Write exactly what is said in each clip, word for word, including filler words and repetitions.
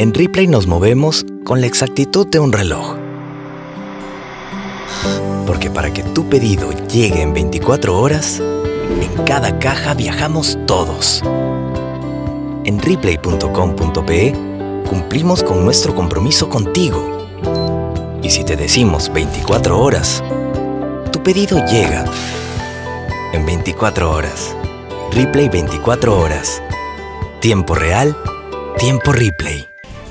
En Ripley nos movemos con la exactitud de un reloj. Porque para que tu pedido llegue en veinticuatro horas, en cada caja viajamos todos. En ripley punto com punto pe cumplimos con nuestro compromiso contigo. Y si te decimos veinticuatro horas, tu pedido llega en veinticuatro horas. Ripley veinticuatro horas. Tiempo real, tiempo Ripley.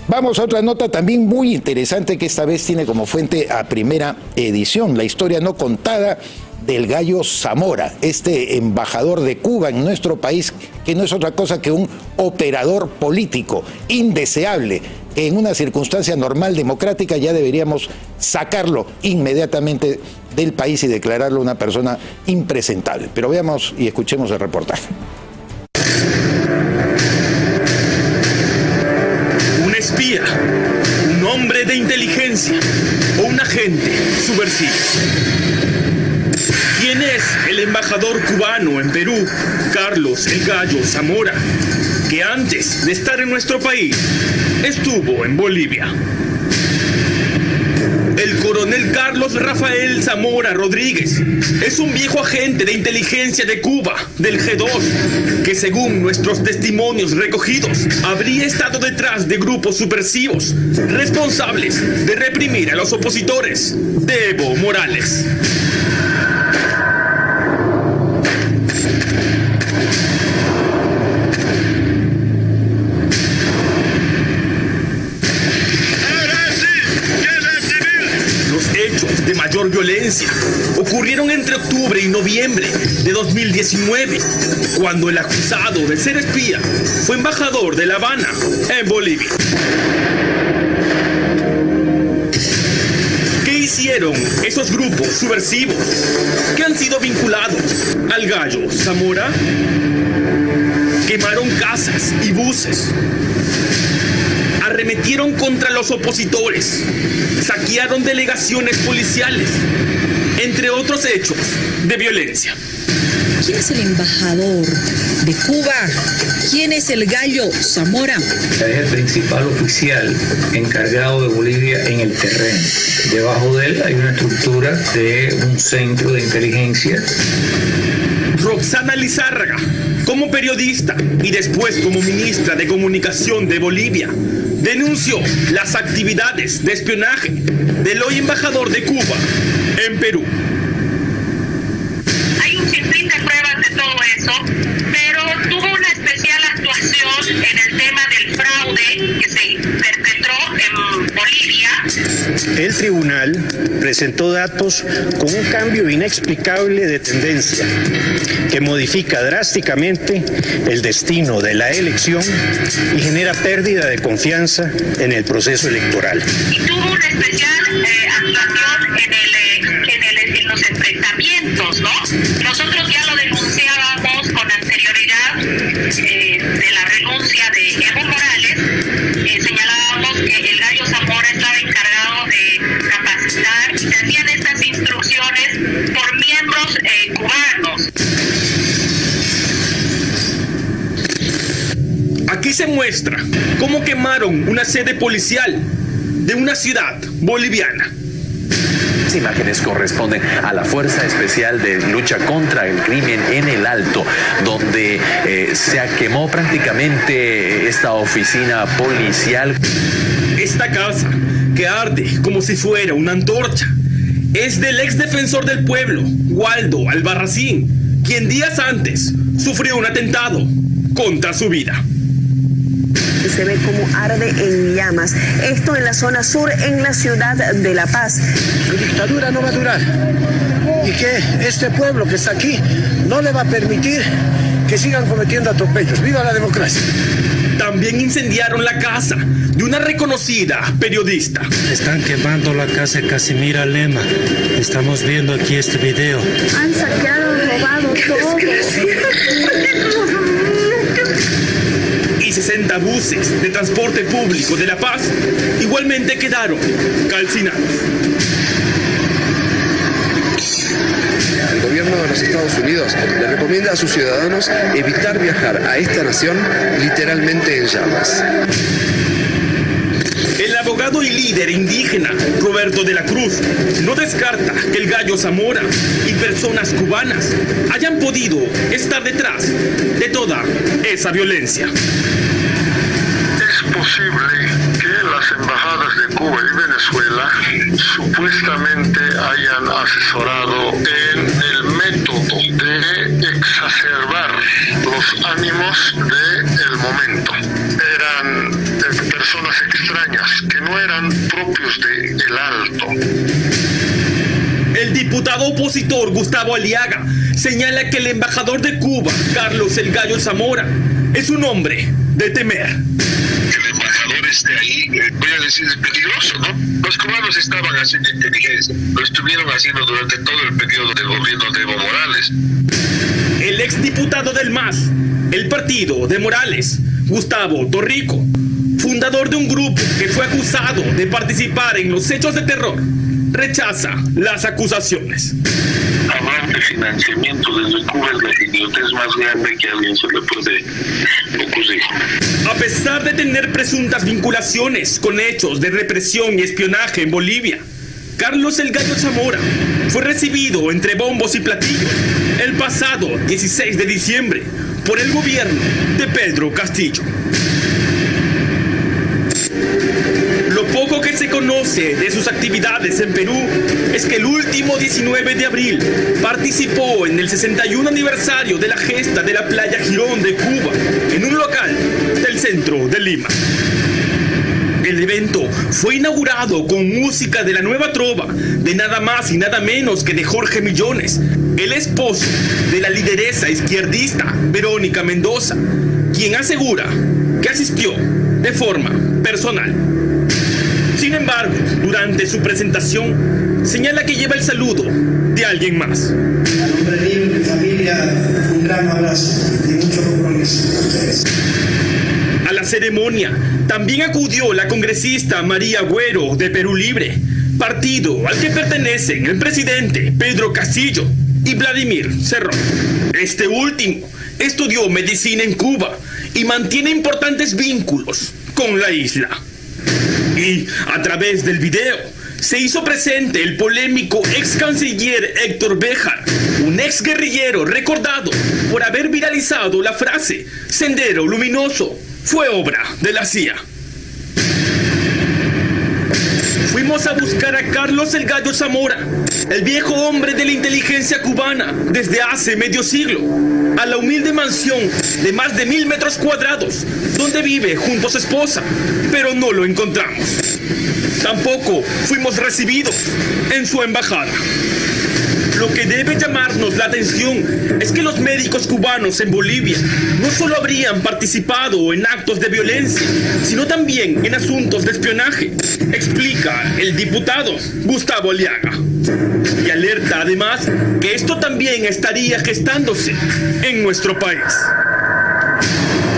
Vamos a otra nota también muy interesante que esta vez tiene como fuente a Primera Edición, la historia no contada del Gallo Zamora, este embajador de Cuba en nuestro país, que no es otra cosa que un operador político indeseable. En una circunstancia normal democrática ya deberíamos sacarlo inmediatamente del país y declararlo una persona impresentable. Pero veamos y escuchemos el reportaje. Espía, un hombre de inteligencia o un agente subversivo. ¿Quién es el embajador cubano en Perú, Carlos el Gallo Zamora, que antes de estar en nuestro país estuvo en Bolivia? El coronel Carlos Rafael Zamora Rodríguez es un viejo agente de inteligencia de Cuba, del G dos, que según nuestros testimonios recogidos, habría estado detrás de grupos subversivos responsables de reprimir a los opositores de Evo Morales. Violencia ocurrieron entre octubre y noviembre de dos mil diecinueve, cuando el acusado de ser espía fue embajador de La Habana en Bolivia. ¿Qué hicieron esos grupos subversivos que han sido vinculados al Gallo Zamora? Quemaron casas y buses. Arremetieron contra los opositores, saquearon delegaciones policiales, entre otros hechos de violencia. ¿Quién es el embajador de Cuba? ¿Quién es el Gallo Zamora? Es el principal oficial encargado de Bolivia en el terreno. Debajo de él hay una estructura de un centro de inteligencia. Roxana Lizárraga, como periodista y después como ministra de Comunicación de Bolivia, denunció las actividades de espionaje del hoy embajador de Cuba en Perú. Hay un sinfín de pruebas de todo eso, pero tuvo una especial actuación en el tema del fraude que se perpetró en Bolivia. El tribunal presentó datos con un cambio inexplicable de tendencia que modifica drásticamente el destino de la elección y genera pérdida de confianza en el proceso electoral. Y tuvo una especial eh, actuación en, el, en, el, en los enfrentamientos, ¿no? Nosotros ya lo denunciábamos con anterioridad eh, de la renuncia de Evo Morales, eh, señalábamos que el Gallo Zamora estaba encargado de capacitar y se hacían estas instrucciones por miembros eh, cubanos. Aquí se muestra cómo quemaron una sede policial de una ciudad boliviana. Las imágenes corresponden a la Fuerza Especial de Lucha contra el Crimen en el Alto, donde eh, se quemó prácticamente esta oficina policial. Esta casa, que arde como si fuera una antorcha, es del ex defensor del pueblo, Waldo Albarracín, quien días antes sufrió un atentado contra su vida. Y se ve como arde en llamas. Esto en la zona sur, en la ciudad de La Paz. Su dictadura no va a durar. Y que este pueblo que está aquí no le va a permitir que sigan cometiendo atropellos. ¡Viva la democracia! También incendiaron la casa de una reconocida periodista. Están quemando la casa de Casimira Lema. Estamos viendo aquí este video. Han saqueado, robado todo. sesenta buses de transporte público de La Paz igualmente quedaron calcinados. El gobierno de los Estados Unidos le recomienda a sus ciudadanos evitar viajar a esta nación literalmente en llamas. abogado y líder indígena Roberto de la Cruz no descarta que el Gallo Zamora y personas cubanas hayan podido estar detrás de toda esa violencia. Es posible que las embajadas de Cuba y Venezuela supuestamente hayan asesorado en el método de exacerbar los ánimos del momento. Eran eh, personas extrañas que no eran propios de El Alto. El diputado opositor Gustavo Aliaga señala que el embajador de Cuba, Carlos el Gallo Zamora, es un hombre de temer. Que el embajador esté ahí, eh, voy a decir, es peligroso, ¿no? Los cubanos estaban haciendo inteligencia, lo estuvieron haciendo durante todo el periodo del gobierno de Evo Morales. El exdiputado del M A S, el partido de Morales, Gustavo Torrico, fundador de un grupo que fue acusado de participar en los hechos de terror, rechaza las acusaciones. Hablar de financiamiento desde Cuba es la idiotez más grande que a alguien se le puede ocurrir. A pesar de tener presuntas vinculaciones con hechos de represión y espionaje en Bolivia, Carlos el Gallo Zamora fue recibido entre bombos y platillos el pasado dieciséis de diciembre por el gobierno de Pedro Castillo. Lo poco que se conoce de sus actividades en Perú es que el último diecinueve de abril participó en el sesenta y uno aniversario de la gesta de la Playa Girón de Cuba en un local del centro de Lima. El evento fue inaugurado con música de la nueva trova de nada más y nada menos que de Jorge Millones, el esposo de la lideresa izquierdista Verónica Mendoza, quien asegura que asistió de forma personal. Sin embargo, durante su presentación, señala que lleva el saludo de alguien más. A nombre mío y mi familia, un gran abrazo y mucho compromiso. A la ceremonia también acudió la congresista María Agüero de Perú Libre, partido al que pertenecen el presidente Pedro Castillo y Vladimir Cerrón. Este último estudió medicina en Cuba y mantiene importantes vínculos con la isla. Y a través del video se hizo presente el polémico ex canciller Héctor Béjar, un ex guerrillero recordado por haber viralizado la frase "Sendero Luminoso fue obra de la C I A". Fuimos a buscar a Carlos el Gallo Zamora, el viejo hombre de la inteligencia cubana desde hace medio siglo, a la humilde mansión de más de mil metros cuadrados donde vive junto a su esposa, pero no lo encontramos. Tampoco fuimos recibidos en su embajada. Lo que debe llamarnos la atención es que los médicos cubanos en Bolivia no solo habrían participado en actos de violencia, sino también en asuntos de espionaje, explica el diputado Gustavo Aliaga. Y alerta además que esto también estaría gestándose en nuestro país.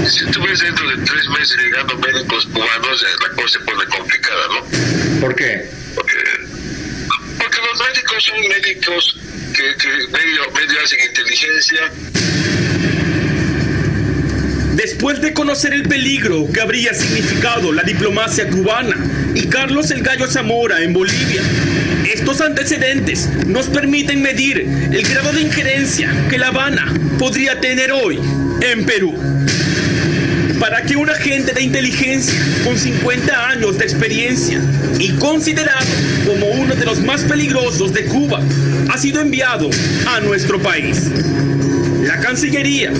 Si tú ves dentro de tres meses llegando médicos cubanos, la cosa se pone complicada, ¿no? ¿Por qué? Porque, porque los médicos son médicos que, que medio, medio hacen inteligencia. Después de conocer el peligro que habría significado la diplomacia cubana y Carlos el Gallo Zamora en Bolivia, estos antecedentes nos permiten medir el grado de injerencia que La Habana podría tener hoy en Perú. Para que un agente de inteligencia con cincuenta años de experiencia y considerado como uno de los más peligrosos de Cuba ha sido enviado a nuestro país, la Cancillería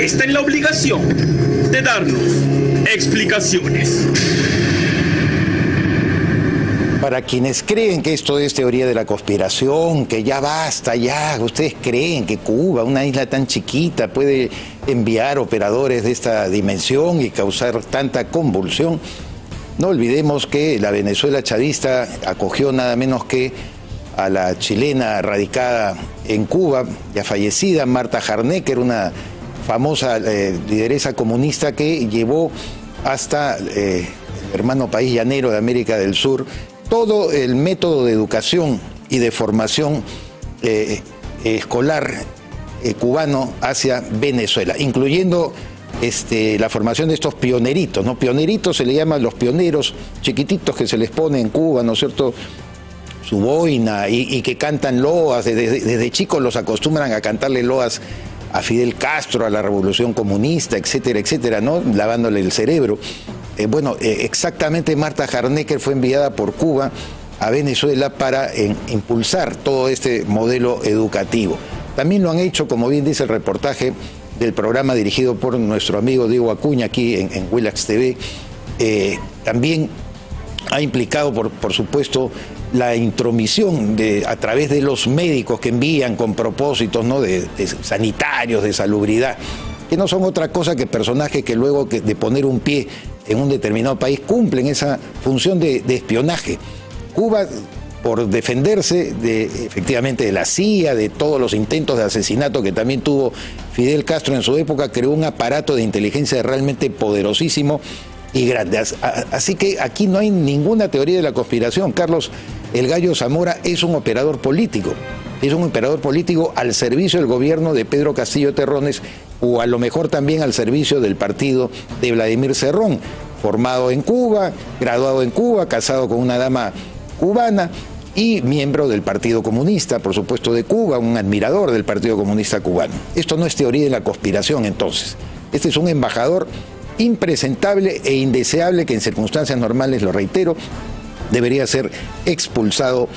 está en la obligación de darnos explicaciones. Para quienes creen que esto es teoría de la conspiración, que ya basta, ya, ustedes creen que Cuba, una isla tan chiquita, puede enviar operadores de esta dimensión y causar tanta convulsión, no olvidemos que la Venezuela chavista acogió nada menos que a la chilena radicada en Cuba, ya fallecida, Marta Harnecker, una famosa eh, lideresa comunista que llevó hasta eh, el hermano país llanero de América del Sur todo el método de educación y de formación eh, escolar eh, cubano hacia Venezuela, incluyendo este, la formación de estos pioneritos, ¿no? Pioneritos se le llaman los pioneros chiquititos que se les pone en Cuba, ¿no es cierto?, su boina y, y que cantan loas, desde, desde, desde chicos los acostumbran a cantarle loas a Fidel Castro, a la Revolución Comunista, etcétera, etcétera, ¿no?, lavándole el cerebro. Eh, bueno, eh, exactamente Marta Harnecker fue enviada por Cuba a Venezuela para en, impulsar todo este modelo educativo. También lo han hecho, como bien dice el reportaje del programa dirigido por nuestro amigo Diego Acuña aquí en, en Willax T V, eh, también ha implicado, por, por supuesto, la intromisión de, a través de los médicos que envían con propósitos, ¿no?, de, de sanitarios, de salubridad, que no son otra cosa que personajes que luego que de poner un pie en un determinado país cumplen esa función de, de espionaje. Cuba, por defenderse de, efectivamente de la C I A, de todos los intentos de asesinato que también tuvo Fidel Castro en su época, creó un aparato de inteligencia realmente poderosísimo y grande. Así que aquí no hay ninguna teoría de la conspiración. Carlos, el Gallo Zamora es un operador político, es un operador político al servicio del gobierno de Pedro Castillo Terrones, o a lo mejor también al servicio del partido de Vladimir Cerrón, formado en Cuba, graduado en Cuba, casado con una dama cubana y miembro del Partido Comunista, por supuesto, de Cuba, un admirador del Partido Comunista cubano. Esto no es teoría de la conspiración, entonces. Este es un embajador impresentable e indeseable que en circunstancias normales, lo reitero, debería ser expulsado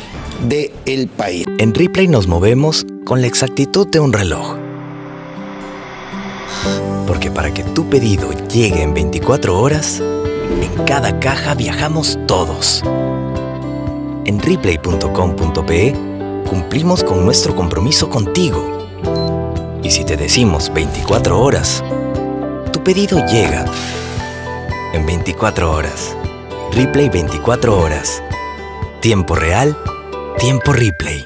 del país. En Ripley nos movemos con la exactitud de un reloj, porque para que tu pedido llegue en veinticuatro horas, en cada caja viajamos todos. En ripley punto com punto pe cumplimos con nuestro compromiso contigo. Y si te decimos veinticuatro horas, tu pedido llega en veinticuatro horas. Ripley veinticuatro horas. Tiempo real, tiempo Ripley.